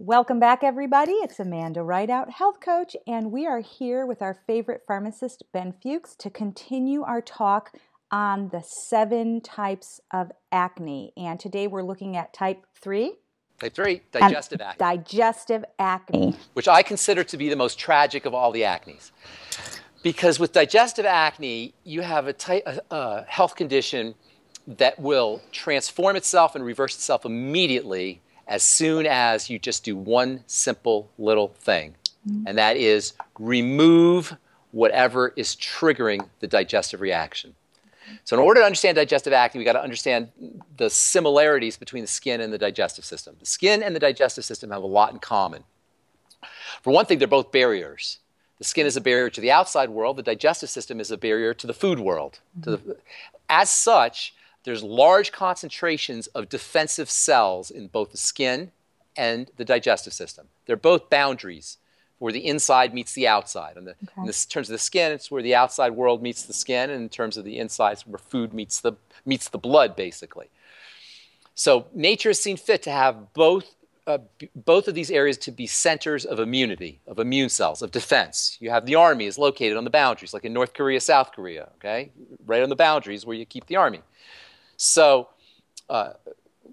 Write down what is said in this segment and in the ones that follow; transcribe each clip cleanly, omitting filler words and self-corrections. Welcome back, everybody. It's Amanda Ridout, health coach, and we are here with our favorite pharmacist, Ben Fuchs, to continue our talk on the 7 types of acne. And today we're looking at type 3. Type 3, digestive acne. Digestive acne. Which I consider to be the most tragic of all the acnes. Because with digestive acne, you have a health condition that will transform itself and reverse itself immediately as soon as you just do one simple little thing, and that is remove whatever is triggering the digestive reaction. So in order to understand digestive acne, we've got to understand the similarities between the skin and the digestive system. The skin and the digestive system have a lot in common. For one thing, they're both barriers. The skin is a barrier to the outside world. The digestive system is a barrier to the food world. As such, there's large concentrations of defensive cells in both the skin and the digestive system. They're both boundaries where the inside meets the outside. In terms of the skin, it's where the outside world meets the skin, and in terms of the inside, it's where food meets the blood, basically. So nature has seen fit to have both of these areas to be centers of immunity, of immune cells, of defense. You have the army is located on the boundaries, like in North Korea, South Korea, okay? Right on the boundaries where you keep the army. So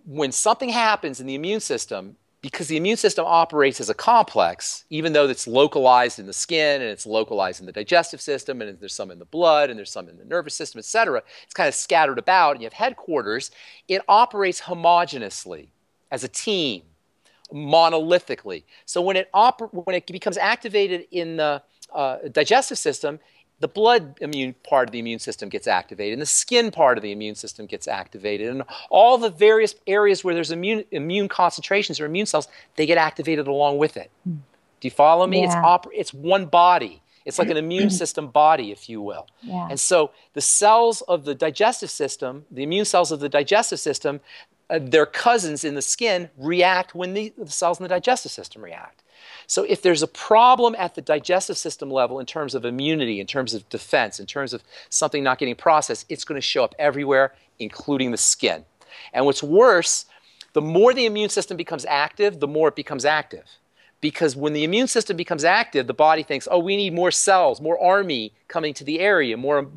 when something happens in the immune system, because the immune system operates as a complex, even though it's localized in the skin and it's localized in the digestive system and there's some in the blood and there's some in the nervous system, et cetera, it's kind of scattered about and you have headquarters, it operates homogeneously as a team, monolithically. So when it becomes activated in the digestive system, the blood immune part of the immune system gets activated, and the skin part of the immune system gets activated, and all the various areas where there's immune concentrations or immune cells, they get activated along with it. Do you follow me? Yeah. It's one body. It's like an immune system body, if you will. Yeah. And so the cells of the digestive system, the immune cells of the digestive system, their cousins in the skin react when the cells in the digestive system react. So if there's a problem at the digestive system level in terms of immunity, in terms of defense, in terms of something not getting processed, it's going to show up everywhere, including the skin. And what's worse, the more the immune system becomes active, the more it becomes active. Because when the immune system becomes active, the body thinks, oh, we need more cells, more army coming to the area, more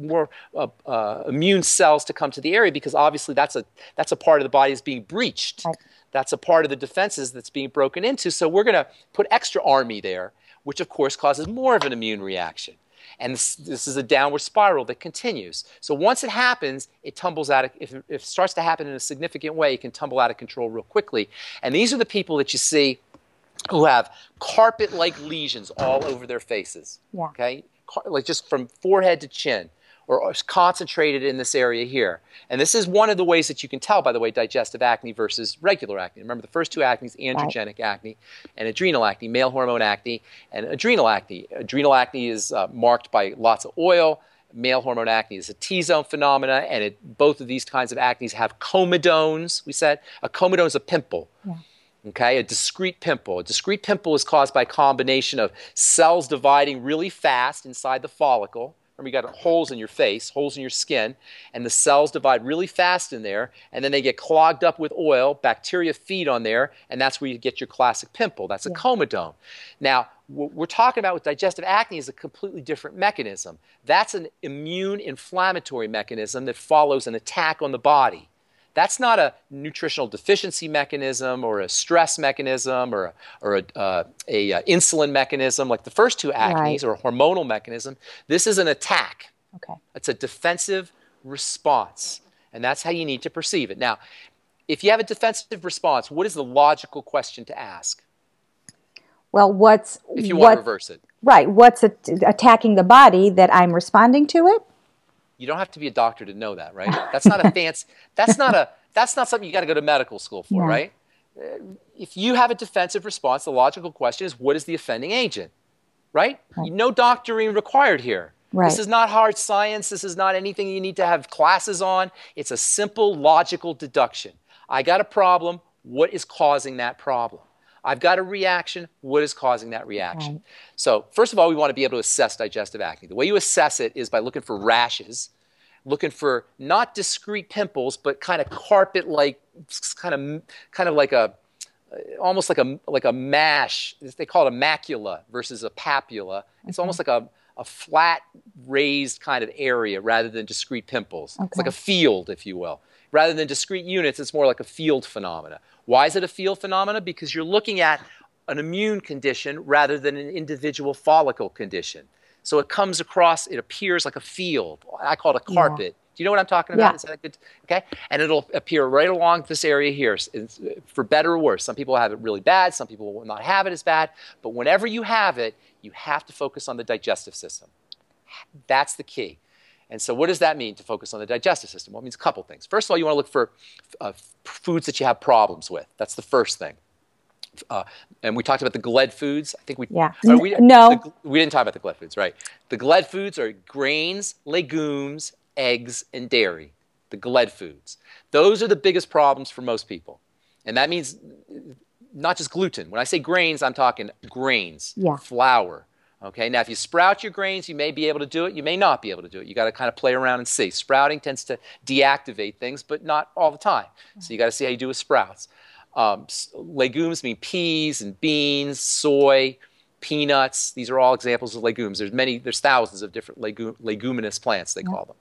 immune cells to come to the area, because obviously that's a part of the body that's being breached. That's a part of the defenses that's being broken into. So we're going to put extra army there, which of course causes more of an immune reaction. And this is a downward spiral that continues. So once it happens, it tumbles out. If it starts to happen in a significant way, it can tumble out of control real quickly. And these are the people that you see who have carpet-like lesions all over their faces, okay? Like just from forehead to chin, or concentrated in this area here. And this is one of the ways that you can tell, by the way, digestive acne versus regular acne. Remember, the first two acnes, androgenic acne and adrenal acne, male hormone acne and adrenal acne. Adrenal acne is marked by lots of oil. Male hormone acne is a T-zone phenomena, and both of these kinds of acnes have comedones, we said. A comedone is a pimple. Yeah. Okay, a discrete pimple. A discrete pimple is caused by a combination of cells dividing really fast inside the follicle. Remember, you got holes in your face, holes in your skin, and the cells divide really fast in there, and then they get clogged up with oil. Bacteria feed on there, and that's where you get your classic pimple. That's a comedone. Now, what we're talking about with digestive acne is a completely different mechanism. That's an immune inflammatory mechanism that follows an attack on the body. That's not a nutritional deficiency mechanism or a stress mechanism or a insulin mechanism like the first two acnes or a hormonal mechanism. This is an attack. Okay. It's a defensive response, and that's how you need to perceive it. Now, if you have a defensive response, what is the logical question to ask? Well, if you want to reverse it. Right. What's attacking the body that I'm responding to it? You don't have to be a doctor to know that, right? That's not a fancy, that's not something you got to go to medical school for, right? If you have a defensive response, the logical question is, what is the offending agent, right? No doctoring required here. Right. This is not hard science. This is not anything you need to have classes on. It's a simple logical deduction. I got a problem. What is causing that problem? I've got a reaction. What is causing that reaction? Right. So first of all, we want to be able to assess digestive acne. The way you assess it is by looking for rashes, looking for not discrete pimples, but kind of carpet-like, kind of like a almost like a mash. They call it a macula versus a papula. It's okay. Almost like a flat, raised kind of area rather than discrete pimples. Okay. It's like a field, if you will. Rather than discrete units, it's more like a field phenomena. Why is it a field phenomena? Because you're looking at an immune condition rather than an individual follicle condition. So it comes across, it appears like a field. I call it a carpet. Yeah. Do you know what I'm talking about? Yeah. Is that a good, okay? And it'll appear right along this area here, for better or worse. Some people have it really bad. Some people will not have it as bad. But whenever you have it, you have to focus on the digestive system. That's the key. And so what does that mean, to focus on the digestive system? Well, it means a couple things. First of all, you want to look for foods that you have problems with. That's the first thing. And we talked about the GLED foods. I think we, yeah. We didn't talk about the GLED foods, right? The GLED foods are grains, legumes, eggs, and dairy. The GLED foods. Those are the biggest problems for most people. And that means not just gluten. When I say grains, I'm talking grains, yeah. Flour. Okay, now if you sprout your grains, you may be able to do it. You may not be able to do it. You got to kind of play around and see. Sprouting tends to deactivate things, but not all the time. So you got to see how you do with sprouts. Legumes mean peas and beans, soy, peanuts. These are all examples of legumes. There's thousands of different leguminous plants, they call them.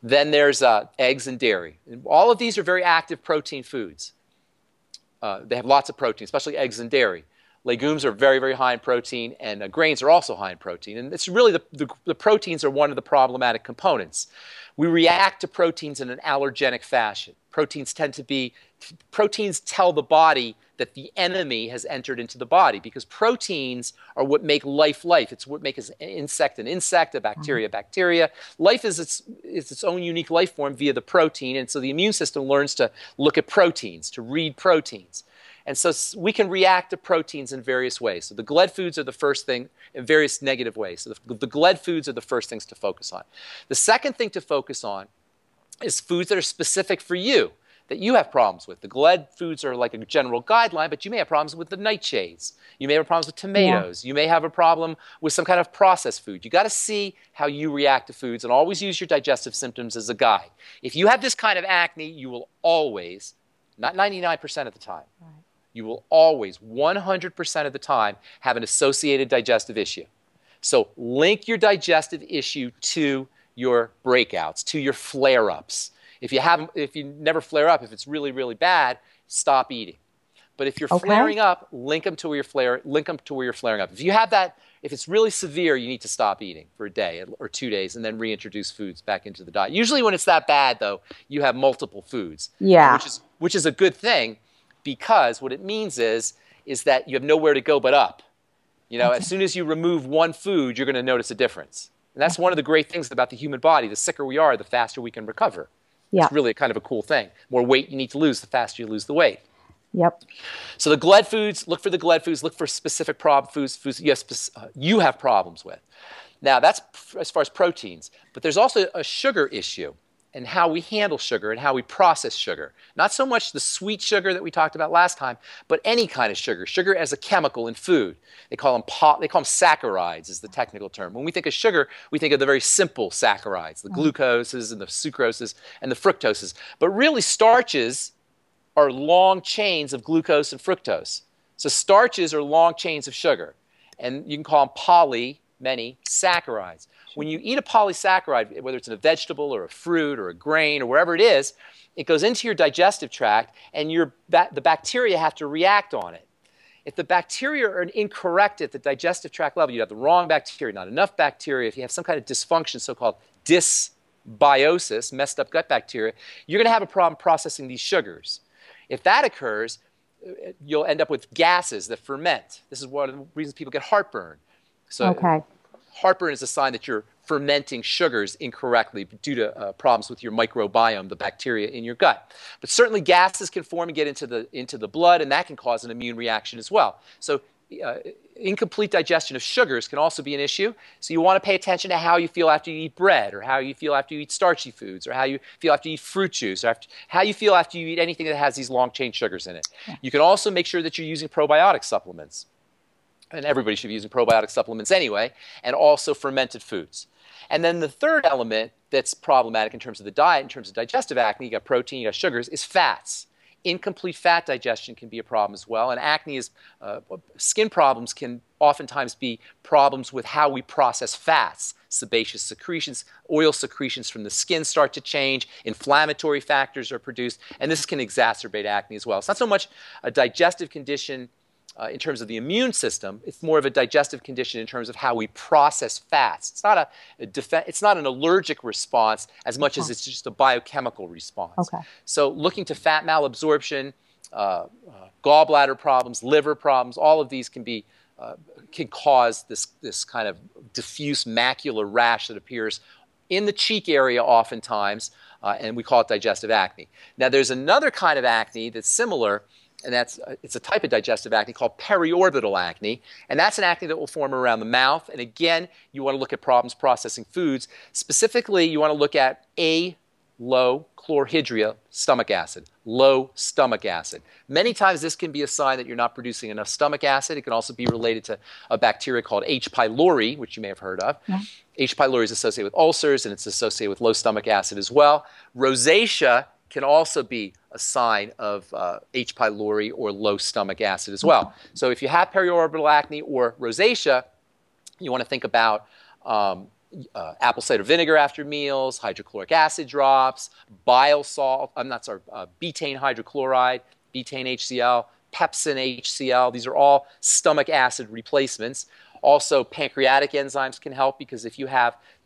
Then there's eggs and dairy. And all of these are very active protein foods. They have lots of protein, especially eggs and dairy. Legumes are very, very high in protein, and grains are also high in protein. And it's really the proteins are one of the problematic components. We react to proteins in an allergenic fashion. Proteins tell the body that the enemy has entered into the body, because proteins are what make life life. It's what makes an insect, a bacteria, bacteria. Life is its own unique life form via the protein, and so the immune system learns to look at proteins, to read proteins. And so we can react to proteins in various ways. So the GLED foods are the first thing, in various negative ways. So the GLED foods are the first things to focus on. The second thing to focus on is foods that are specific for you, that you have problems with. The GLED foods are like a general guideline, but you may have problems with the nightshades. You may have problems with tomatoes. Yeah. You may have a problem with some kind of processed food. You got to see how you react to foods, and always use your digestive symptoms as a guide. If you have this kind of acne, you will always, not 99% of the time, right. You will always, 100% of the time, have an associated digestive issue. So link your digestive issue to your breakouts, to your flare-ups. If you never flare up, if it's really, really bad, stop eating. But if you're flaring up, link them to where you're flaring up. If you have that, if it's really severe, you need to stop eating for a day or 2 days, and then reintroduce foods back into the diet. Usually when it's that bad, though, you have multiple foods, yeah. which is a good thing. Because what it means is that you have nowhere to go but up. You know, as soon as you remove one food, you're going to notice a difference. And that's one of the great things about the human body. The sicker we are, the faster we can recover. Yeah. It's really kind of a cool thing. The more weight you need to lose, the faster you lose the weight. Yep. So the GLED foods, look for the GLED foods. Look for specific foods you have problems with. Now, that's as far as proteins. But there's also a sugar issue, and how we handle sugar and how we process sugar. Not so much the sweet sugar that we talked about last time, but any kind of sugar. Sugar as a chemical in food. They call them saccharides is the technical term. When we think of sugar, we think of the very simple saccharides, the glucoses and the sucroses and the fructoses. But really, starches are long chains of glucose and fructose. So starches are long chains of sugar. And you can call them polysaccharides. When you eat a polysaccharide, whether it's in a vegetable or a fruit or a grain or wherever it is, it goes into your digestive tract, and the bacteria have to react on it. If the bacteria are incorrect at the digestive tract level, you have the wrong bacteria, not enough bacteria. If you have some kind of dysfunction, so-called dysbiosis, messed up gut bacteria, you're going to have a problem processing these sugars. If that occurs, you'll end up with gases that ferment. This is one of the reasons people get heartburn. So heartburn is a sign that you're fermenting sugars incorrectly due to problems with your microbiome, the bacteria in your gut. But certainly gases can form and get into the blood, and that can cause an immune reaction as well. So incomplete digestion of sugars can also be an issue. So you want to pay attention to how you feel after you eat bread, or how you feel after you eat starchy foods, or how you feel after you eat fruit juice, or how you feel after you eat anything that has these long-chain sugars in it. Yeah. You can also make sure that you're using probiotic supplements. And everybody should be using probiotic supplements anyway, and also fermented foods. And then the third element that's problematic in terms of the diet, in terms of digestive acne, you got protein, you got sugars, is fats. Incomplete fat digestion can be a problem as well, and acne is skin problems can oftentimes be problems with how we process fats. Sebaceous secretions, oil secretions from the skin start to change, inflammatory factors are produced, and this can exacerbate acne as well. It's not so much a digestive condition in terms of the immune system, it's more of a digestive condition in terms of how we process fats. It's not an allergic response as much as it's just a biochemical response. Okay. So looking to fat malabsorption, gallbladder problems, liver problems, all of these can cause this kind of diffuse macular rash that appears in the cheek area oftentimes, and we call it digestive acne. Now there's another kind of acne that's similar, and it's a type of digestive acne called periorbital acne, and that's an acne that will form around the mouth. And again, you want to look at problems processing foods. Specifically, you want to look at low chlorhydria stomach acid, low stomach acid. Many times this can be a sign that you're not producing enough stomach acid. It can also be related to a bacteria called H. pylori, which you may have heard of. Yeah. H. pylori is associated with ulcers, and it's associated with low stomach acid as well. Rosacea can also be a sign of H. pylori or low stomach acid as well. So if you have periorbital acne or rosacea, you want to think about apple cider vinegar after meals, hydrochloric acid drops, bile salt, betaine hydrochloride, betaine HCL, pepsin HCL. These are all stomach acid replacements. Also, pancreatic enzymes can help, because if you're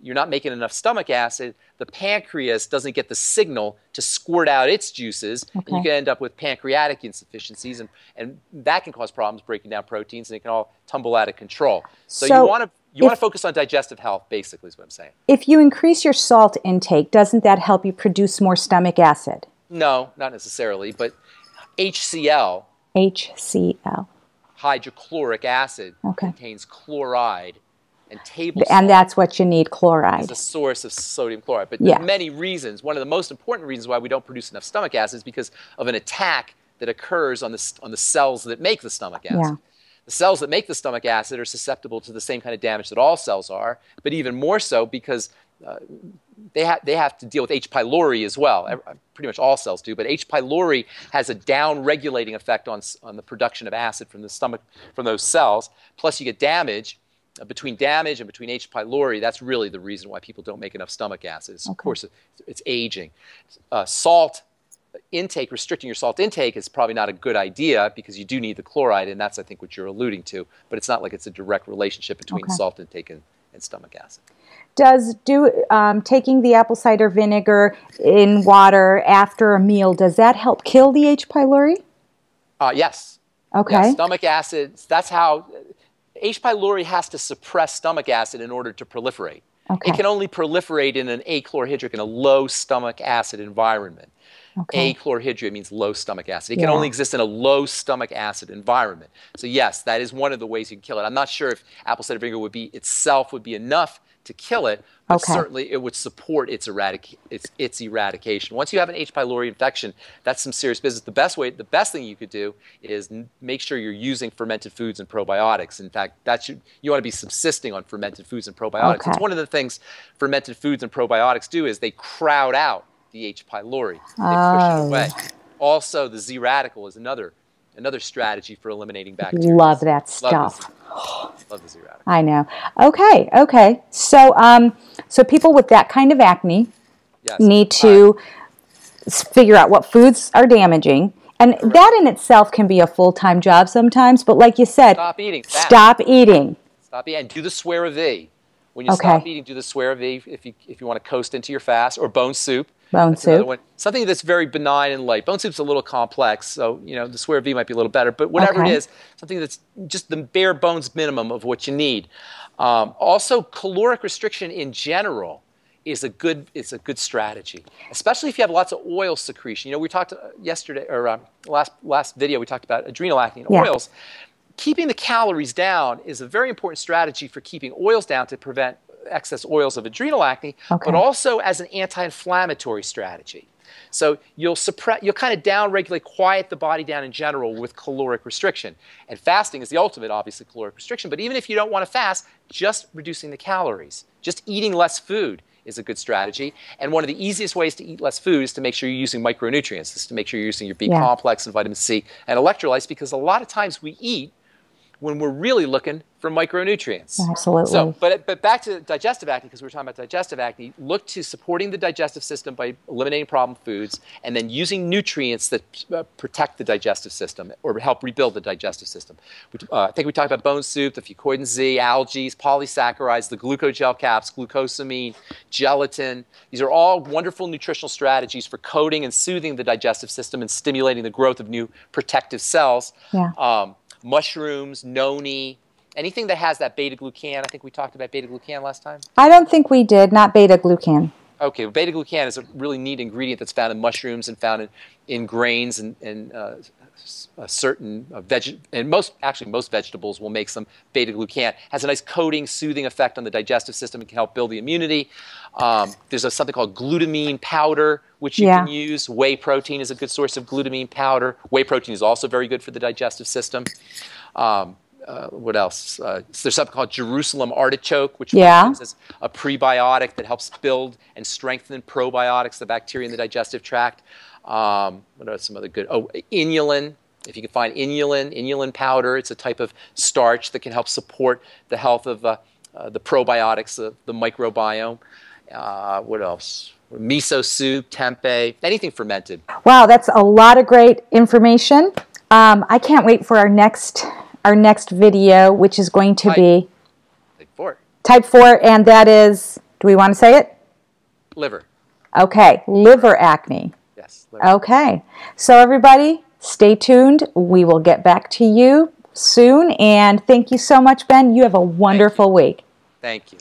not making enough stomach acid, the pancreas doesn't get the signal to squirt out its juices, and you can end up with pancreatic insufficiencies, and that can cause problems breaking down proteins, and it can all tumble out of control. So you want to focus on digestive health, basically, is what I'm saying. If you increase your salt intake, doesn't that help you produce more stomach acid? No, not necessarily, but HCL. HCL. Hydrochloric acid contains chloride and table salt. And that's what you need, chloride. It's a source of sodium chloride. But there are many reasons. One of the most important reasons why we don't produce enough stomach acid is because of an attack that occurs on the cells that make the stomach acid. Yeah. The cells that make the stomach acid are susceptible to the same kind of damage that all cells are, but even more so because they have to deal with H. pylori as well. Pretty much all cells do, but H. pylori has a down-regulating effect on the production of acid from the stomach, from those cells. Plus, you get damage. Between damage and between H. pylori, that's really the reason why people don't make enough stomach acid. Of course, it's aging. Salt intake, restricting your salt intake is probably not a good idea, because you do need the chloride, and that's, I think, what you're alluding to. But it's not like it's a direct relationship between salt intake and stomach acid. Does taking the apple cider vinegar in water after a meal, does that help kill the H. pylori? Yes. Okay. Yeah, stomach acid, that's how H. pylori has to suppress stomach acid in order to proliferate. Okay. It can only proliferate in an achlorhydric, in a low stomach acid environment. Okay. Achlorhydria means low stomach acid. It can only exist in a low stomach acid environment. So yes, that is one of the ways you can kill it. I'm not sure if apple cider vinegar would be enough to kill it, but certainly it would support its eradication. Once you have an H. pylori infection, that's some serious business. The best thing you could do is make sure you're using fermented foods and probiotics. In fact, you want to be subsisting on fermented foods and probiotics. It's one of the things fermented foods and probiotics do is they crowd out the H. pylori. They push it away. Also, the ZRadical is another strategy for eliminating bacteria. Love that stuff. Love the ZRadical. I know. Okay, okay. So, so people with that kind of acne need to figure out what foods are damaging. And that in itself can be a full-time job sometimes, but like you said, stop eating. Stop eating. Stop eating. Do the swear-a-V. When you stop eating, do the swear-a-V if you want to coast into your fast, or bone soup. Bone soup. Something that's very benign and light. Bone soup's a little complex, so you know the swear-a-V might be a little better. But whatever it is, something that's just the bare bones minimum of what you need. Also, caloric restriction in general is a good strategy, especially if you have lots of oil secretion. You know, we talked yesterday or last video we talked about adrenal acne and oils. Keeping the calories down is a very important strategy for keeping oils down to prevent excess oils of adrenal acne, but also as an anti-inflammatory strategy. So you'll kind of down-regulate, quiet the body down in general with caloric restriction. And fasting is the ultimate, obviously, caloric restriction. But even if you don't want to fast, just reducing the calories, just eating less food is a good strategy. And one of the easiest ways to eat less food is to make sure you're using micronutrients, is to make sure you're using your B complex and vitamin C and electrolytes, because a lot of times we eat when we're really looking for micronutrients. Absolutely. So, but back to digestive acne, because we were talking about digestive acne, look to supporting the digestive system by eliminating problem foods and then using nutrients that protect the digestive system or help rebuild the digestive system. I think we talked about bone soup, the FucoidZ, algae, polysaccharides, the glucogel caps, glucosamine, gelatin. These are all wonderful nutritional strategies for coating and soothing the digestive system and stimulating the growth of new protective cells. Yeah. Mushrooms, noni, anything that has that beta-glucan. I think we talked about beta-glucan last time. I don't think we did, not beta-glucan. Okay, well, beta-glucan is a really neat ingredient that's found in mushrooms and found in grains and most vegetables will make some beta-glucan. Has a nice coating, soothing effect on the digestive system and can help build the immunity. There's something called glutamine powder, which you can use. Whey protein is a good source of glutamine powder. Whey protein is also very good for the digestive system. What else? There's something called Jerusalem artichoke, which is a prebiotic that helps build and strengthen probiotics, the bacteria in the digestive tract. What are some other good? Oh, inulin. If you can find inulin, inulin powder, it's a type of starch that can help support the health of the probiotics, the microbiome. What else? Miso soup, tempeh, anything fermented. Wow, that's a lot of great information. I can't wait for our next video, which is going to be Type 4. Type 4, and that is, do we want to say it? Liver. Okay, liver acne. Yes. Liver. Okay, so everybody, stay tuned. We will get back to you soon, and thank you so much, Ben. You have a wonderful week. Thank you.